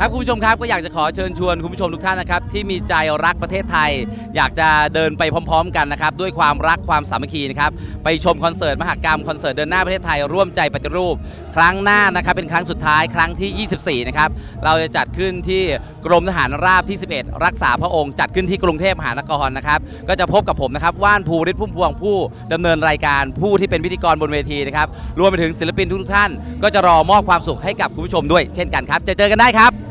ครับคุณผู้ชมครับก็อยากจะขอเชิญชวนคุณผู้ชมทุกท่านนะครับที่มีใจรักประเทศไทยอยากจะเดินไปพร้อมๆกันนะครับด้วยความรักความสามัคคีนะครับไปชมคอนเสิร์ตมหกรรมคอนเสิร์ตเดินหน้าประเทศไทยร่วมใจปฏิรูปครั้งหน้านะครับเป็นครั้งสุดท้ายครั้งที่24นะครับเราจะจัดขึ้นที่กรมทหารราบที่11รักษาพระองค์จัดขึ้นที่กรุงเทพมหานครนะครับก็จะพบกับผมนะครับว่านภูริศพุ่มพวงผู้ดำเนินรายการผู้ที่เป็นพิธีกรบนเวทีนะครับรวมไปถึงศิลปินทุกท่านก็จะรอมอบความสุขให้กับคุณผู้ชมด้วยเช่นกันครับจะเจอกันได้ครับ